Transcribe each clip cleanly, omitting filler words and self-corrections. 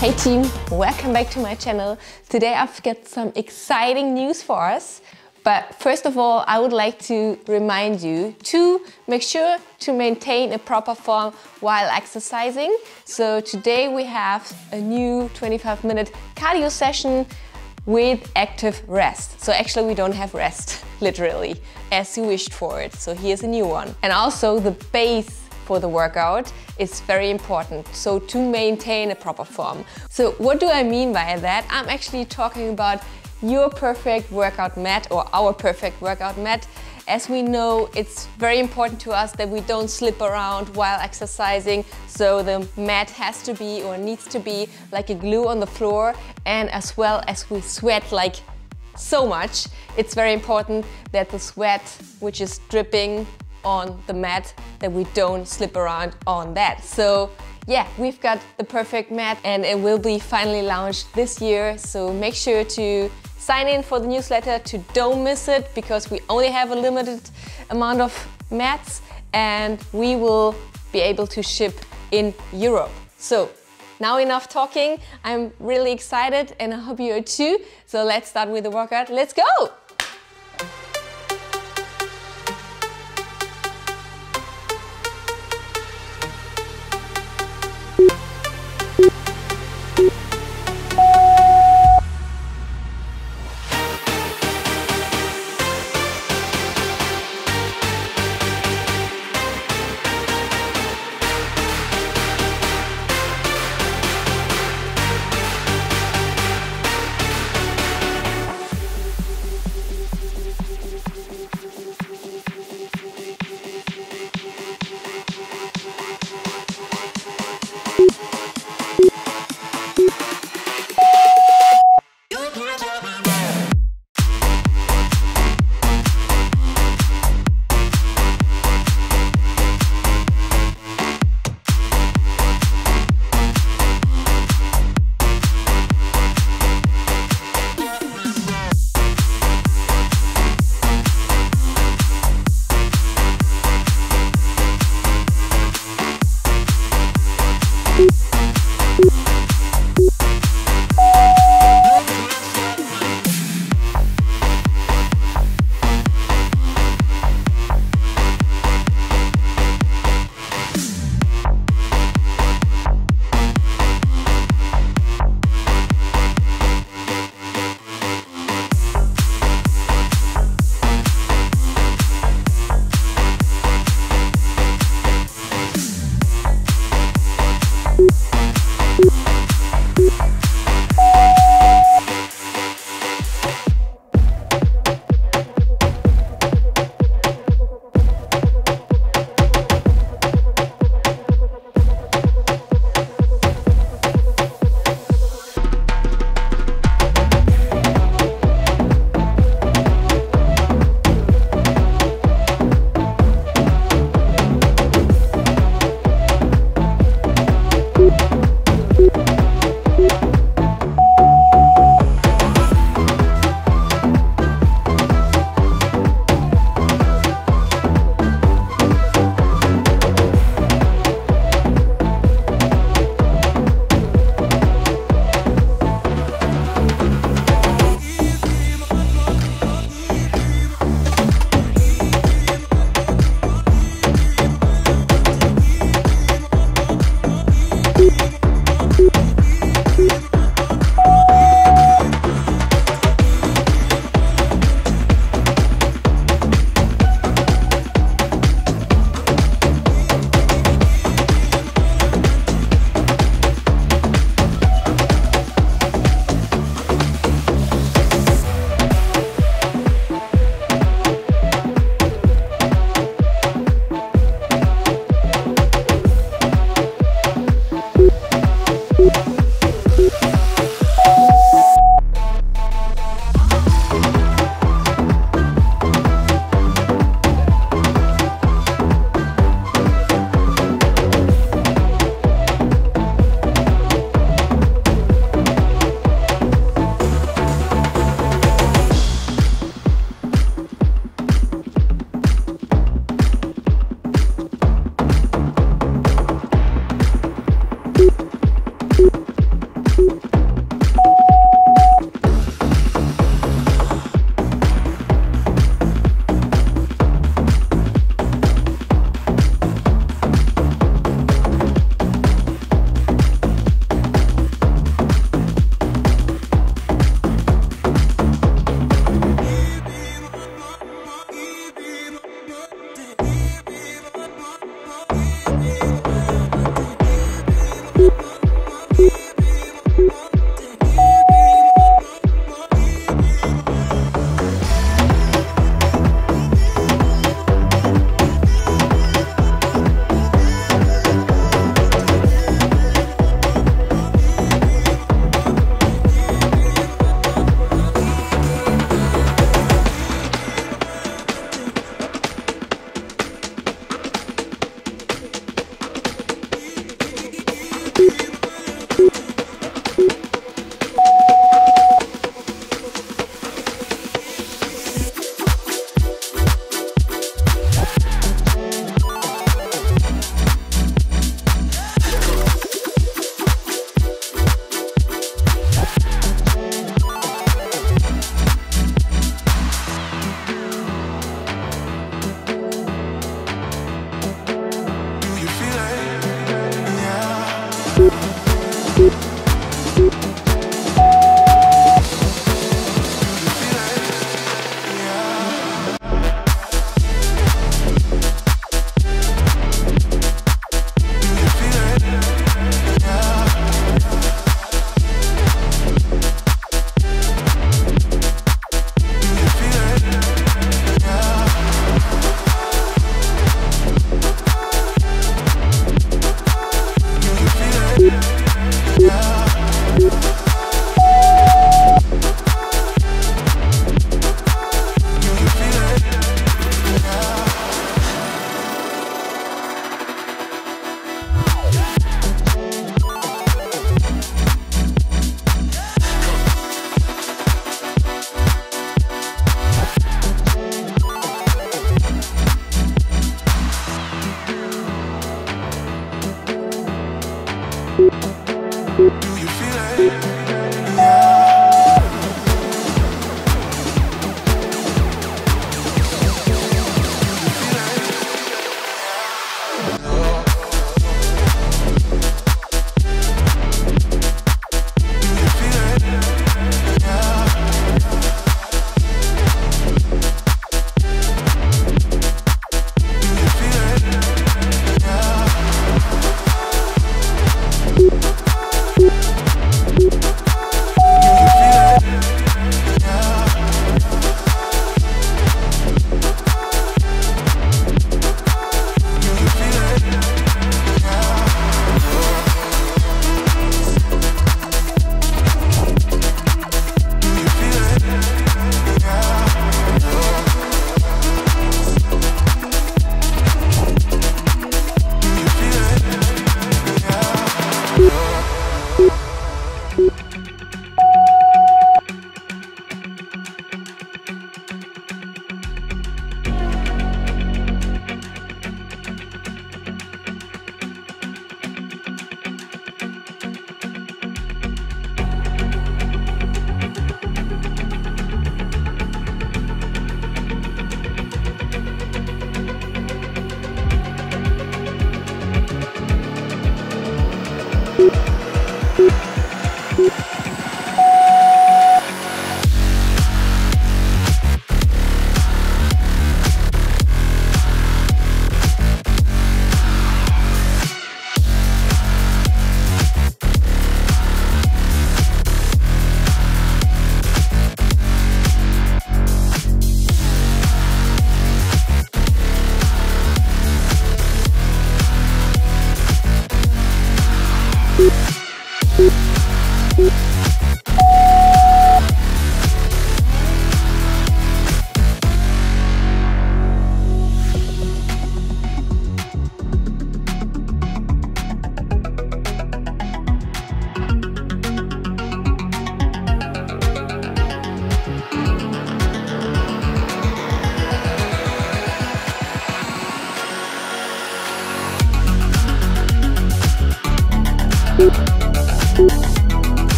Hey team, welcome back to my channel. Today I've got some exciting news for us. But first of all, I would like to remind you to make sure to maintain a proper form while exercising. So today we have a new 25-minute cardio session with active rest. So actually we don't have rest, literally, as you wished for it. So here's a new one. And also the base for the workout is very important, so to maintain a proper form. So what do I mean by that? I'm actually talking about your perfect workout mat or our perfect workout mat. As we know, it's very important to us that we don't slip around while exercising, so the mat has to be or needs to be like a glue on the floor, and as well as we sweat like so much, it's very important that the sweat which is dripping on the mat, that we don't slip around on that. So yeah, we've got the perfect mat and it will be finally launched this year. So make sure to sign in for the newsletter to don't miss it, because we only have a limited amount of mats and we will be able to ship in Europe. So now enough talking. I'm really excited and I hope you are too. So let's start with the workout. Let's go!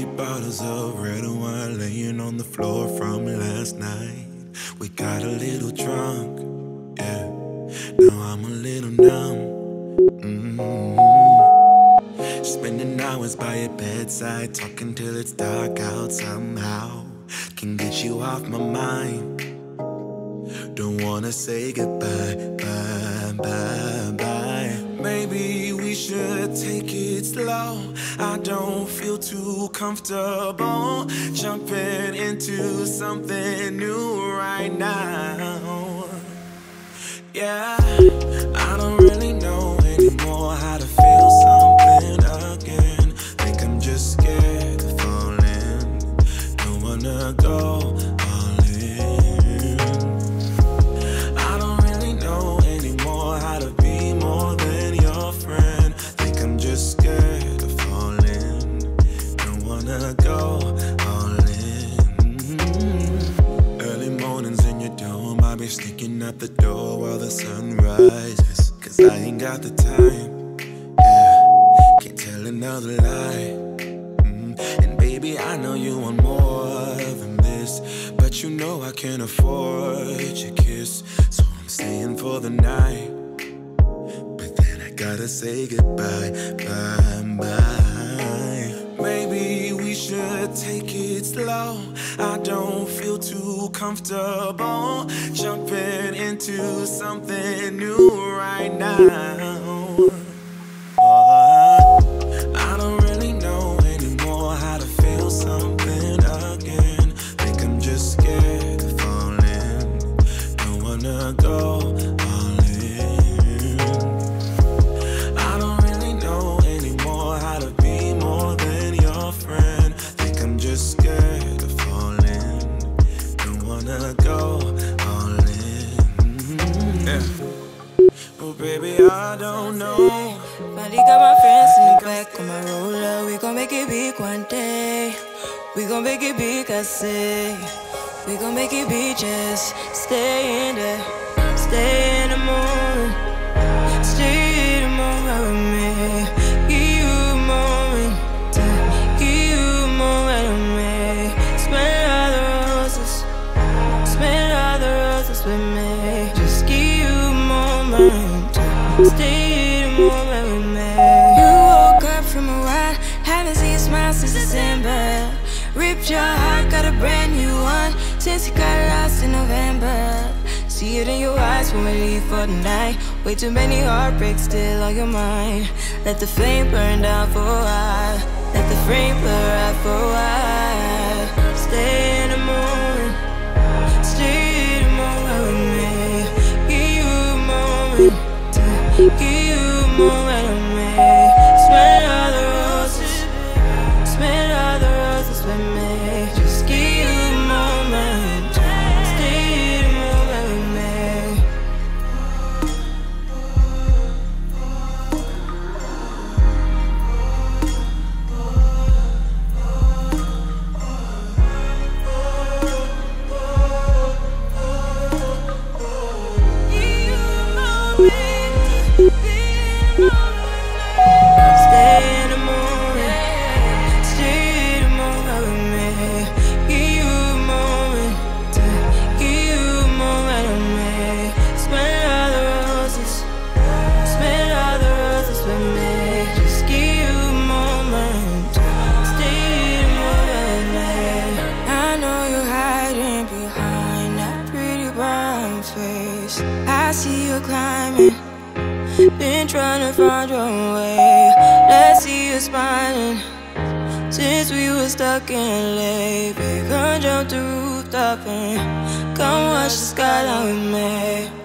empty bottles of red wine laying on the floor from last night. We got a little drunk, yeah. Now I'm a little numb. Spending hours by your bedside, talking till it's dark out. Somehow can get you off my mind. Don't wanna say goodbye, bye, bye, bye. Maybe we should take it slow. I don't feel too comfortable jumping into something new right now. Yeah, I don't really know anymore how to feel something again. Think I'm just scared of falling. Don't wanna go all in. I don't really know anymore how to be more than your friend. Think I'm just scared of falling. Don't wanna go all in. Early mornings in your dome, I'll be sneaking out the door while the sun rises. Cause I ain't got the time, yeah. Can't tell another lie. And baby, I know you want more than this, but you know I can't afford your kiss. So I'm staying for the night, but then I gotta say goodbye, bye, bye. Maybe we should take it slow. I don't feel too comfortable jumping into something new right now. I don't really know anymore how to feel something again. Think I'm just scared of falling. Don't wanna go all in. I don't really know anymore how to be more than your friend. Think I'm just scared of falling. Don't wanna go all in. Oh baby, I don't know. Molly got my friends in the back on my roller. We gon' make it big one day. We gon' make it big, I say. We gon' make it big, just stay in there. Stay in the moment. Stay in the moment with me. Give you a moment. Give you a moment with me. Smell all the roses. Smell all the roses with me. Just give you a moment. Stay in the moment with me. You woke up from a while, haven't seen a smile since December. Ripped your heart, got a brand new one since you got lost in November. See it in your eyes when we leave for the night. Way too many heartbreaks still on your mind. Let the flame burn down for a while. Let the flame blur out for a while. Stay in the moment. Stay in the moment with me. Give you a moment. Give you a moment with me. Smell all the roses. Smell all the roses with me. Just give you a moment. Stay in the moment with me. Stay in the moment. Stay in the moment with me. Give you a moment. Give you a moment with me. Smell all the roses. Smell all the roses with me. Just give you a moment. Stay in the moment with me. I know you're hiding behind that pretty brown face. I see you climbing. Been trying to find your way. Let's see you smiling. Since we were stuck in LA, baby, come jump the rooftop and come watch the skyline with me.